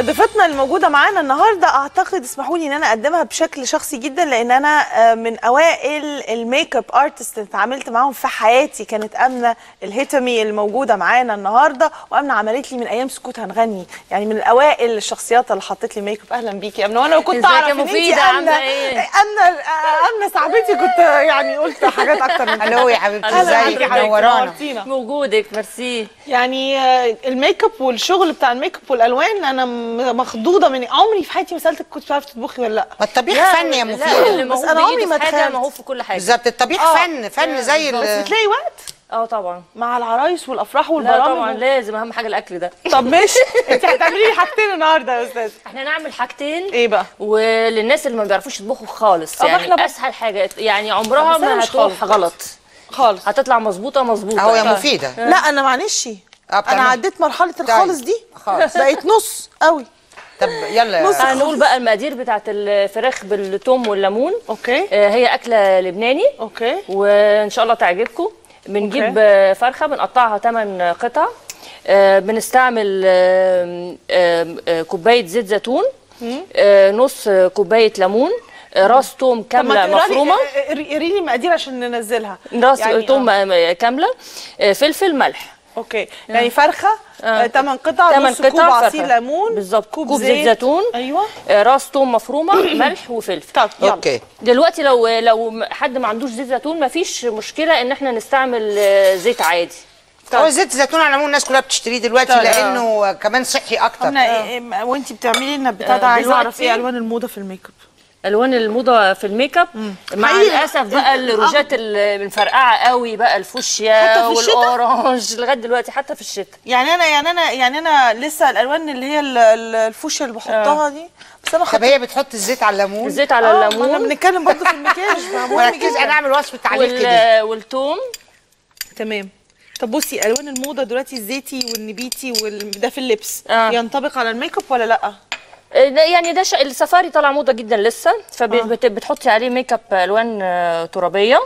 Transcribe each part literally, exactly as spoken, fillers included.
ضيفتنا الموجوده معانا النهارده اعتقد اسمحوا لي ان انا اقدمها بشكل شخصي جدا، لان انا من اوائل الميك اب ارتست اللي اتعاملت معاهم في حياتي كانت امنه الهتمي الموجوده معانا النهارده. وامنه عملت لي من ايام سكوت هنغني، يعني من اوائل الشخصيات اللي حطت لي ميك اب. اهلا بيكي يا امنه. وانا كنت اعرف ان انتي امنه امنه امنه صاحبتي، كنت يعني قلت حاجات اكتر من الو يا حبيبتي، ازيك منورانا موجودك. ميرسي. يعني الميك اب والشغل بتاع الميك اب والالوان انا مخضوضه من عمري في حياتي ما سالتك كنت بتعرفي تطبخي ولا لا. الطبيخ فن يا مفيد، بس انا عمري ما اتخيلت موهوب في كل حاجه. بالظبط، الطبيخ آه. فن فن زي بس بتلاقي وقت اه طبعا مع العرايس والافراح والبرامج. لا طبعا و... لازم، اهم حاجه الاكل ده. طب ماشي، انت هتعملي لي حاجتين النهارده يا استاذه. احنا هنعمل حاجتين. ايه بقى؟ وللناس اللي ما بيعرفوش يطبخوا خالص، يعني اسهل حاجه يعني عمرها ما هتروح غلط خالص، هتطلع مظبوطه مظبوطه اهو يا مفيده. لا انا معلش انا عديت مرحله الخالص دي خالص، بقيت نص قوي. طب يلا يا هنقول بقى المقادير بتاعت الفراخ بالثوم والليمون. اوكي. آه هي اكله لبناني. اوكي. وان شاء الله تعجبكم. بنجيب آه فرخه بنقطعها ثمان قطع، آه بنستعمل آه آه كوبايه زيت زيتون، آه نص كوبايه ليمون، راس توم كامله مفرومه. قري لي المقادير عشان ننزلها. راس يعني توم آه. كامله، آه فلفل، ملح. اوكي. يعني فرخه ثمان قطع، نص كوب عصير ليمون، بالظبط كوب, كوب زيت زيتون، ايوه، راس توم مفرومه، ملح وفلفل. طب يلا. اوكي. دلوقتي لو لو حد ما عندوش زيت زيتون مفيش مشكله ان احنا نستعمل زيت عادي. هو زيت الزيتون على العموم الناس كلها بتشتريه دلوقتي لانه كمان صحي اكتر. انا وانت بتعملي لنا البتاع ده عايزه اعرف ايه الوان الموضه في الميك اب. الوان الموضه في الميك اب مع للاسف بقى الروجات المفرقعه قوي بقى، الفوشيا والاورانج لغايه دلوقتي حتى في الشتاء. يعني انا يعني انا يعني انا لسه الالوان اللي هي الفوشيا اللي بحطها دي بس انا. طب هي بتحط الزيت على الليمون. الزيت على الليمون. احنا بنتكلم برضه في المكياج. وركزي، انا اعمل وصفه تعليق كده. والثوم. تمام. طب بصي، الوان الموضه دلوقتي الزيتي والنبيتي وده في اللبس آه. ينطبق على الميك اب ولا لا؟ يعني ده السفاري طالع موضه جدا لسه، فبتحطي عليه ميك اب الوان ترابيه،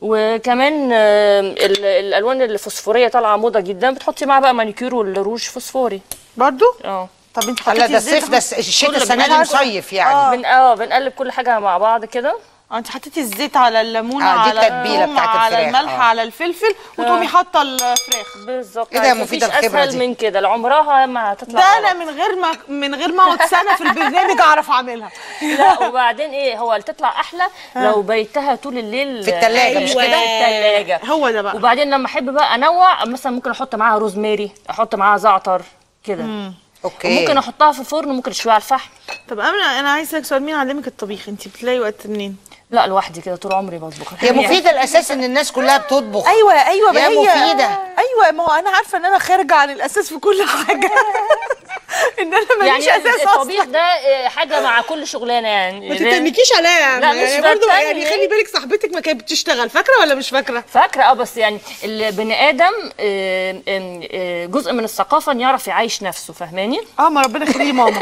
وكمان الالوان الفوسفوريه طالعه موضه جدا، بتحطي معاها بقى مانيكير والروج فوسفوري برضو. اه طب انت حطيتي ده الصيف ده الشتاء السنه دي مصيف يعني. اه بنقلب كل حاجه مع بعض كده. انت حطيتي الزيت على الليمون آه على التتبيله على الملح آه. على الفلفل وتقومي آه. حاطه الفراخ. بالظبط. ايه ده يا مفيده الخبره دي؟ اسهل من كده لعمرها ما هتطلع. ده انا من غير ما من غير ما اقعد سنه في البرنامج اعرف اعملها. لا وبعدين ايه، هو تطلع احلى لو بيتها طول الليل في الثلاجه. مش كده؟ في الثلاجه. هو ده بقى. وبعدين لما احب بقى انوع، مثلا ممكن احط معاها روزماري، احط معاها زعتر كده. اوكي. ممكن احطها في الفرن، ممكن اشويها على الفحم. طب امنه انا عايزه اسالك سؤال، مين علمك الطبيخ؟ انت بتلاقي وقت منين؟ لا لوحدي كده طول عمري بطبخ يا مفيده. الاساس ان الناس كلها بتطبخ. ايوه ايوه يا مفيده. ايوه، ما هو انا عارفه ان انا خارجه عن الاساس في كل حاجه. ان انا ماليش يعني اساس اصلا. يعني الطبيخ ده حاجه مع كل شغلانه يعني. ما تتنكيش عليا يعني. لا مش يعني برضه يعني خلي بالك، صاحبتك ما كانت بتشتغل، فاكره ولا مش فاكره؟ فاكره اه، بس يعني البني ادم جزء من الثقافه ان يعرف يعيش نفسه، فاهماني؟ اه ما ربنا يخليه ماما.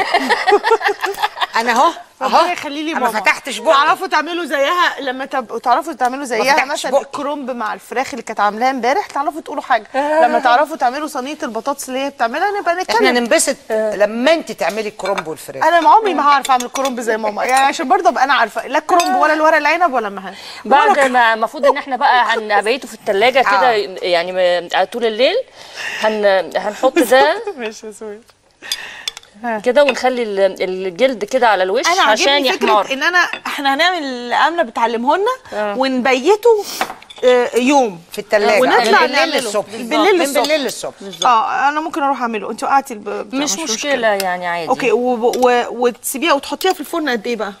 انا اهو ربنا يخلي لي ماما ما فتحتش بقى. تعرفوا تعملوا زيها لما تبقوا تعرفوا تعملوا زيها مثلا الكرومب مع الفراخ اللي كانت عاملاها امبارح، تعرفوا تقولوا حاجه. لما تعرفوا تعملوا صينيه البطاطس اللي هي بتعملها نبقى نتكلم. احنا ننبسط لما انت تعملي الكرومب والفراخ. انا عمري ما هعرف اعمل كرومب زي ماما، يعني عشان برضه ابقى انا عارفه لا الكرومب ولا الورق العنب ولا المهل. بعد ما المفروض ان احنا بقى هنبيته في الثلاجه كده يعني طول الليل، هن هنحط ده ماشي يا سويت كده، ونخلي الجلد كده على الوش عشان يحمر. انا ان انا احنا هنعمل اللي امنه بتعلمه لنا ونبيته يوم في الثلاجه ونطلع نعمله الصبح بالليل الصبح. اه انا ممكن اروح اعمله. انت وقعتي مش مشكله مشكلة. يعني عادي. اوكي. وتسيبيها وتحطيها في الفرن قد ايه بقى؟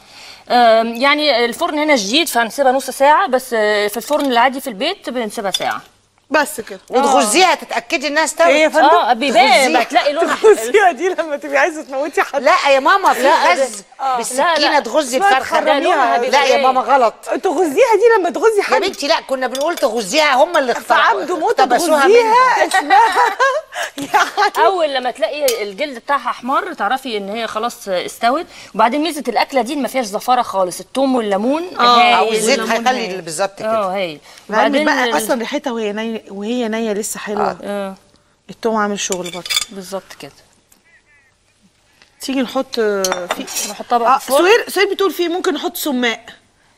يعني الفرن هنا جديد فهنسيبها نص ساعه بس، في الفرن العادي في البيت بنسيبها ساعه بس كده. وتغزيها تتاكدي انها استوت. ايه يا فندم؟ اه بيبان، هتلاقي لونها تغزيها دي لما تبقي عايزه تموتي حد. لا يا ماما في غز بالسكينه تغزي الفرخه. لا يا ماما غلط. تغزيها دي لما تغزي حد يا بنتي. لا كنا بنقول تغزيها، هم اللي اخترعوا فعبدوا موته تغزيها اسمها. اول لما تلاقي الجلد بتاعها احمر تعرفي ان هي خلاص استوت. وبعدين ميزه الاكله دي ان ما فيهاش زفاره خالص، الثوم والليمون اه والزيت هيخلي بالظبط كده. اه هايل. وبعدين بقى اصلا ريحتها وهي نايمه وهي نيه لسه حلوه. اه التوم عامل شغل برضه. بالظبط كده. تيجي نحط فيه نحطها بقى في الفرن. سهير سهير بتقول فيه ممكن نحط سماق،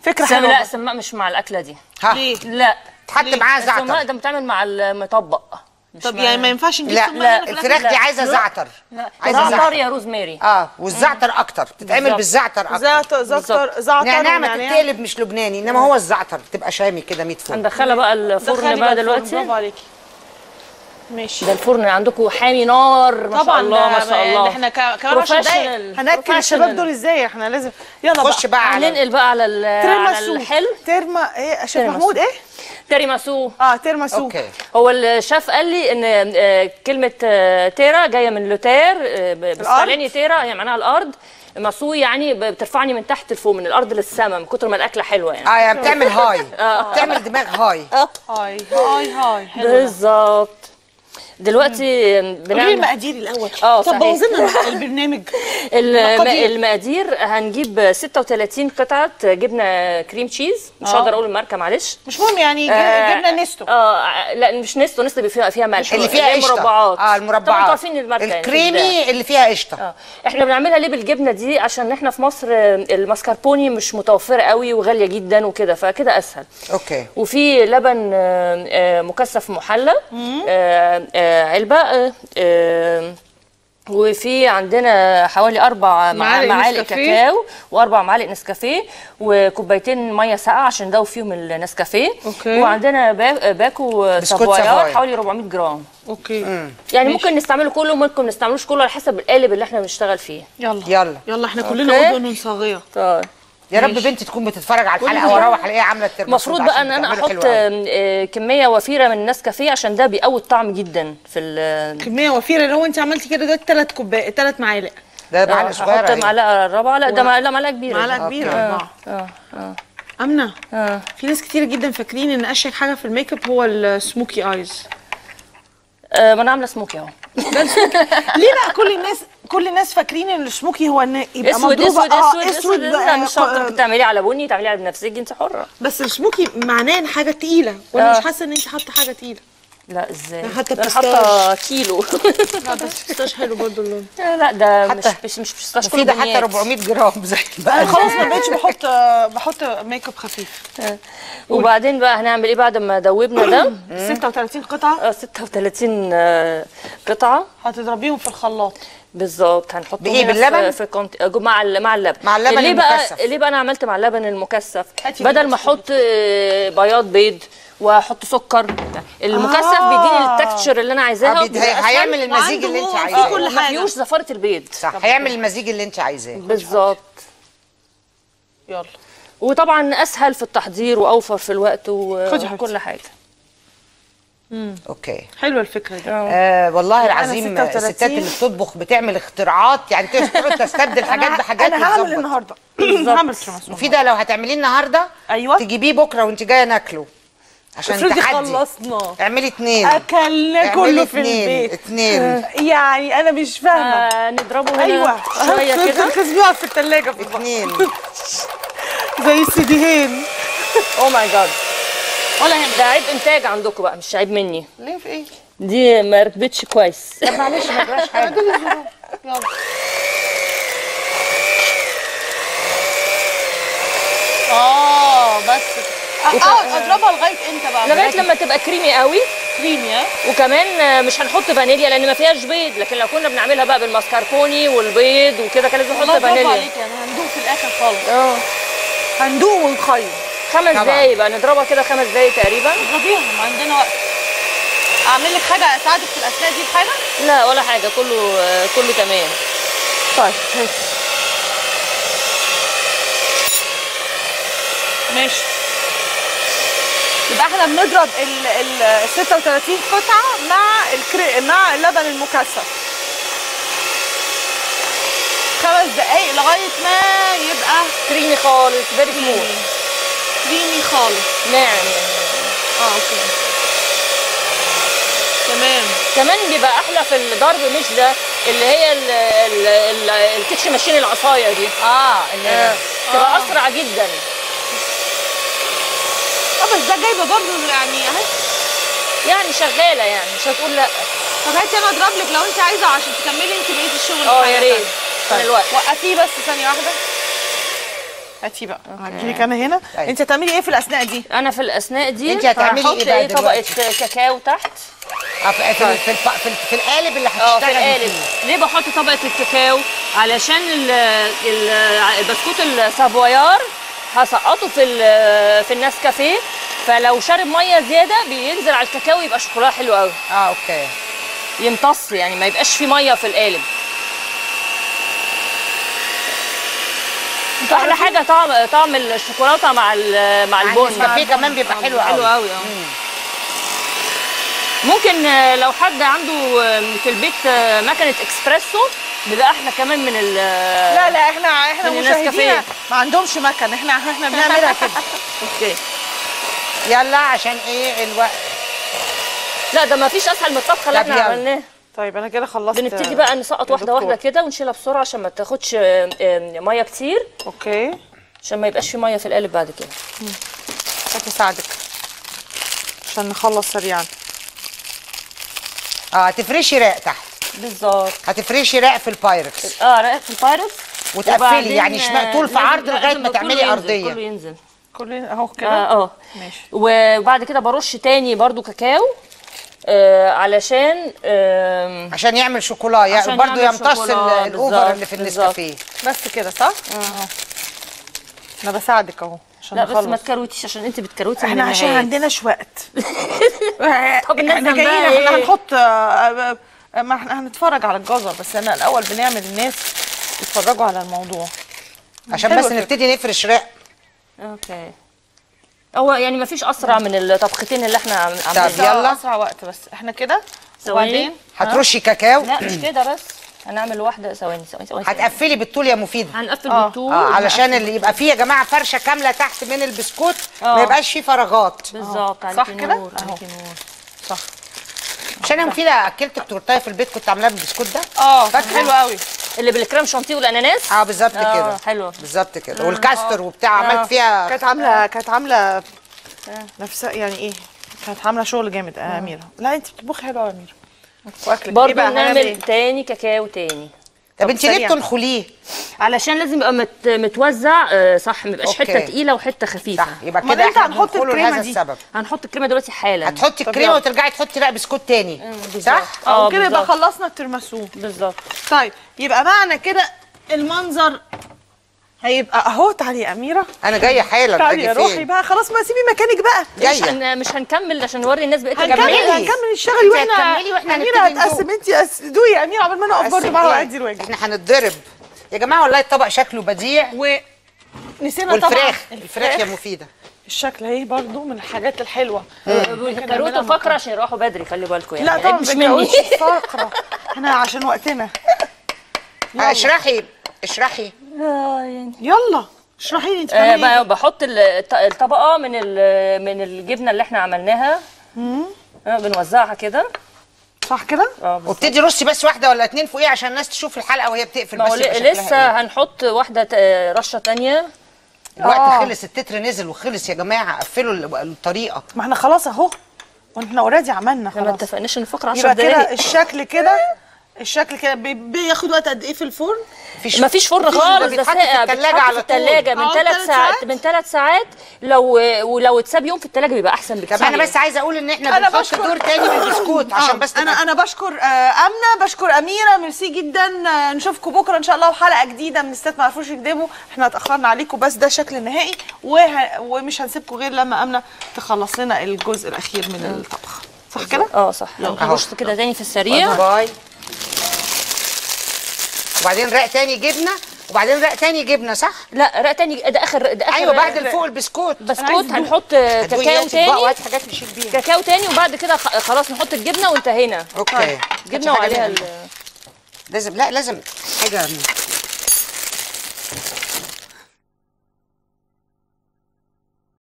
فكره حلوه. لا سماق مش مع الاكله دي. ليه؟ لا تحط معاها زعتر. السماق ده بتعمل مع المطبق. طب يعني ما ينفعش نجيب سماق؟ لا لا الفراخ دي عايزه زعتر. عايزه زعتر يا روز ماري. اه والزعتر اكتر بتتعمل بالزعتر اكتر. زعتر زعتر زعتر نعناع ما تتقلب مش لبناني، انما هو الزعتر بتبقى شامي كده مية فوق. هندخلها بقى الفرن بقى دلوقتي. برافو عليكي. ماشي. ده الفرن عندكم حامي نار ما شاء الله ما شاء الله. احنا كمان عشر دقايق هناكل الشباب دول ازاي؟ احنا لازم يلا بقى خش بقى هننقل بقى على الحلو. تيرما ايه شيف محمود ايه؟ تيراميسو. اه تيراميسو. اوكي. هو الشيف قال لي ان كلمه تيرا جايه من لوتير بالسلاني، تيرا هي معناها الارض، ماسو يعني بترفعني من تحت لفوق من الارض للسما من كتر ما الاكله حلوه يعني. اه يعني بتعمل هاي بتعمل دماغ هاي هاي هاي هاي بالظبط. دلوقتي بنعمل قولي المقادير الاول. اه طب بوظلنا البرنامج. المقادير هنجيب ستة وتلاتين قطعه جبنه كريم تشيز، مش هقدر اقول الماركه معلش مش مهم يعني. آه جبنه نستو. اه لا مش نستو، نستو فيها فيها ملح اللي فيها قشطه. المربعات اه المربعات طبعا عارفين الماركه الكريمي يعني اللي فيها قشطه. اه احنا بنعملها ليه بالجبنه دي؟ عشان احنا في مصر الماسكاربوني مش متوفره قوي وغاليه جدا وكده، فكده اسهل. اوكي. وفي لبن مكثف محلى علبه، وفي عندنا حوالي اربع معالق, معالق كاكاو واربع معالق نسكافيه وكوبايتين ميه ساقعه عشان ندوب فيهم النسكافيه. وعندنا باكو سافويار حوالي أربعمية جرام. اوكي. مم. يعني ماشي. ممكن نستعمله كله وممكن ما نستعملوش كله على حسب القالب اللي احنا بنشتغل فيه. يلا يلا يلا احنا كلنا اذن صغيره. طيب يا رب بنتي تكون بتتفرج على الحلقه واروح الاقيها عامله الترميس. المفروض بقى ان انا احط كميه وفيره من النسكافيه عشان ده بيقوي الطعم جدا في ال كميه وفيره. لو انت عملتي كده ده ثلاث كوبايات ثلاث معالق. ده معلقه صغيره احط معلقه الرابعه. لا ده معلقه معلقه كبيره. معلقه كبيره. اه اه اه امنه اه في ناس كتير جدا فاكرين ان اشهر حاجه في الميك اب هو السموكي ايز. آه ما انا عامله سموكي اهو. ليه بقى كل الناس كل الناس فاكرين ان السموكي هو ان يبقى اسود اسود اسود اسود؟ لا مش شرط، تعمليه على بني تعمليه على بنفسجي، انت حره. بس السموكي معناه ان حاجه تقيله وانا مش حاسه ان انت حاطه حاجه تقيله. لا ازاي؟ انا حاطه كيلو. لا بس بيستاش حلو برضه اللون. لا لا ده مش مش مش بيستاش كله ده حتى أربعمية جرام زي بقى. خلاص ما بقتش بحط بحط ميك اب خفيف. وبعدين بقى هنعمل ايه بعد ما دوبنا ده؟ ستة وتلاتين قطعه. اه ستة وتلاتين قطعه هتضربيهم في الخلاط. بالظبط هنحطهم بايه؟ باللبن في كونت... مع مع اللبن. مع اللبن ليه المكثف. بقى ليه بقى انا عملت مع اللبن المكثف؟ بدل ما احط بياض بيض واحط سكر، المكثف آه بيديني التكتشر اللي انا عايزاها. هيعمل المزيج اللي انت عايزاه. كل حاجه ما فيهوش زفاره البيض. صح هيعمل المزيج اللي انت عايزاه. بالظبط. يلا. وطبعا اسهل في التحضير واوفر في الوقت وكل حاجه. مم. اوكي حلوه الفكره دي. آه والله العظيم الستات اللي بتطبخ بتعمل اختراعات يعني، تقدر تستبدل حاجات بحاجات. انا هعمل النهارده هعمل تيراميسو في ده. لو هتعمليه النهارده ايوه تجيبيه بكره وانت جايه ناكله عشان تحدي. خلصنا اعملي اتنين اكلنا كله في البيت. اتنين يعني انا مش فاهمه. آه نضربه هنا ايوه شويه كده نخزنوها في الثلاجه اتنين زي السيديهين. او ماي جاد ولا هم ده عيب انتاج عندكم بقى مش عيب مني. ليه في ايه؟ دي ما ركبتش كويس. طب معلش ما جراش حاجه. يلا اه بس اه اضربها لغايه امتى بقى؟ لغايه لما تبقى كريمي قوي. كريمي اه. وكمان مش هنحط فانيليا لان ما فيهاش بيض، لكن لو كنا بنعملها بقى بالماسكاربوني والبيض وكده كان لازم نحط فانيليا. برافو عليكي. يعني هندوق في الاخر خالص. اه هندوق ونخيط. خمس دقايق بقى نضربها كده خمس دقايق تقريبا. اضربيهم عندنا وقت. اعمل لك حاجه اساعدك في الاثناء دي بحاجه؟ لا ولا حاجه كله كله تمام. طيب ماشي. يبقى احنا بنضرب ال ال ستة وتلاتين قطعه مع الكري مع اللبن المكثف. خمس دقايق لغايه ما يبقى كريمي خالص. فيري سموث كريمي خالص ناعم يعني. اه اوكي تمام. كمان بيبقى احلى في الضرب مش ده اللي هي الكيتش ماشين العصايه دي. اه اللي آه. تبقى آه. اسرع جدا. اه بس ده جايبه برضه يعني اهي يعني شغاله يعني مش هتقول لا. طب هاتي انا اضرب لك لو انت عايزه عشان تكملي انت بقيه الشغل. اه يا ريت. طيب. دلوقتي وقفيه بس ثانيه واحده. هاتيه بقى هجيلك انا هنا. طيب. انت هتعملي ايه في الاثناء دي؟ انا في الاثناء دي انت هتعملي ايه بقى؟ طبقه كاكاو تحت في, طيب. في, الف... في, ال... في القالب اللي هتشتغلي فيه. اه في القالب. ليه بحط طبقه الكاكاو؟ علشان البسكوت السافويار هسقطه في في النسكافيه، فلو شرب ميه زياده بينزل على الكاكاو يبقى شوكولاته حلو قوي. اه اوكي. يمتص يعني ما يبقاش في ميه في القالب. احلى حاجه طعم طعم الشوكولاته مع مع البن. النسكافيه كمان بيبقى حلو قوي. حلو قوي اه. ممكن لو حد عنده في البيت مكنه اكسبريسو بيبقى احنا كمان من ال لا لا احنا احنا مشاهدينا ما عندهمش مكن، احنا احنا بنعملها كده. اوكي يلا عشان ايه الوقت؟ لا ده ما فيش اسهل من الطبخه اللي احنا عملناه. طيب انا كده خلصت. بنبتدي بقى نسقط واحده واحده كده ونشيلها بسرعه عشان ما تاخدش ميه كتير. اوكي عشان ما يبقاش في ميه في القالب بعد كده. امم اساعدك عشان نخلص سريعا. اه هتفرشي راق تحت بالظبط. هتفرشي راق في البايركس. اه راق في البايركس وتقفلي يعني شمال طول في عرض لغايه ما تعملي ارضيه. كله ينزل كله اهو كده. اه اه ماشي. وبعد كده برش تاني برضو كاكاو آه علشان آه عشان يعمل شوكولا يعني برضو يمتص الاوفر اللي في النسكافيه. بس كده صح؟ اه انا بساعدك اهو. لا بس ما تكروتيش عشان انت بتكروتي. احنا عشان عندناش وقت. طب الناس احنا جايين احنا هنحط ما احنا هنتفرج على الجزر بس انا الاول بنعمل الناس يتفرجوا على الموضوع عشان بس نبتدي نفرش رق. اوكي هو يعني ما فيش اسرع من الطبختين اللي احنا عاملينها. طب يلا اسرع وقت بس احنا كده ثواني. هترشي كاكاو؟ لا مش كده بس هنعمل واحده ثواني ثواني ثواني. هتقفلي بالطول يا مفيده. هنقفل آه. بالطول آه علشان اللي يبقى فيه يا جماعه فرشه كامله تحت من البسكوت آه. ما يبقاش فيه فراغات. بالظبط صح كده؟ نور. صح عشان يا مفيده اكلت التورتايه في البيت كنت عاملاها بالبسكوت ده. اه فاكره حلو قوي اللي بالكريم شانتيه والاناناس. اه بالظبط آه. كده حلوه بالظبط كده آه. والكاستر وبتاع آه. عملت فيها. كانت عامله كانت عامله نفسها يعني ايه كانت عامله شغل جامد يا اميره. لا انت بتطبخي حلو يا اميره. برضه بنعمل تاني كاكاو تاني. طب انت ليه بتنخليه؟ علشان لازم يبقى مت... متوزع صح ما يبقاش حته تقيله وحته خفيفه. صح يبقى كده احنا هنحط الكريمه دي. هنحط الكريمه دلوقتي حالا. هتحطي الكريمه وترجعي تحطي لا بسكوت تاني صح؟ اه وكده يبقى خلصنا الترمسو بالظبط. طيب يبقى معنى كده المنظر هيبقى اهو. تعالي يا اميره انا جايه حالا. تعالي يا روحي بقى خلاص ما سيبي مكانك بقى. جايه مش هنكمل عشان نوري الناس بقيت اكمل. هنكمل الشغل واحنا هنكملي واحنا اميره هتقسم. انت دوقي يا اميره قبل ما انا اقف برده معاها وادي الواجب. احنا هنتضرب يا جماعه والله. الطبق شكله بديع ونسينا طبعا الفراخ. الفراخ يا مفيده الشكل اهي برضو من الحاجات الحلوه. كروته فقره عشان يروحوا بدري خلي بالكم يعني. لا طبعا مش مني فقره احنا عشان وقتنا. اشرحي اشرحي يعني. يلا اشرحي لي انت بتعملي ايه؟ بحط الطبقه من من الجبنه اللي احنا عملناها. امم بنوزعها كده صح كده؟ اه وبتدي رشي بس واحده ولا اتنين فوقيه عشان الناس تشوف الحلقه وهي بتقفل. بس لسه إيه؟ هنحط واحده رشه ثانيه. الوقت آه. خلص التتر نزل وخلص يا جماعه. قفلوا الطريقه ما احنا خلاص اهو. واحنا اوريدي عملنا خلاص. ما اتفقناش ان الفقره عشر دقايق. يبقى كده الشكل كده الشكل كده بياخد وقت قد ايه في الفرن؟ مفيش مفيش فرن خالص. ده ساقع بيتحط في التلاجة من ثلاث ساعات. من ثلاث ساعات لو ولو اتساب يوم في التلاجة بيبقى احسن بكتير. طب انا بس عايزه اقول ان احنا بنحط دور تاني من البسكوت عشان بس انا انا بشكر امنه بشكر اميره ميرسي جدا. نشوفكم بكره ان شاء الله وحلقه جديده من الستات ما عرفوش يكدبوا. احنا اتاخرنا عليكم بس ده شكل النهائي ومش هنسيبكم غير لما امنه تخلص لنا الجزء الاخير من الطبخ صح كده؟ اه صح. نشط كده تاني في السريع باي. وبعدين رق تاني جبنه وبعدين رق تاني جبنه صح؟ لا رق تاني ده اخر ده اخر ايوه بعد اللي فوق البسكوت. بسكوت هنحط كاكاو تاني. حاجات نشيل بيها كاكاو تاني وبعد كده خلاص نحط الجبنه وانتهينا. اوكي جبنه وعليها لازم لا لازم حاجه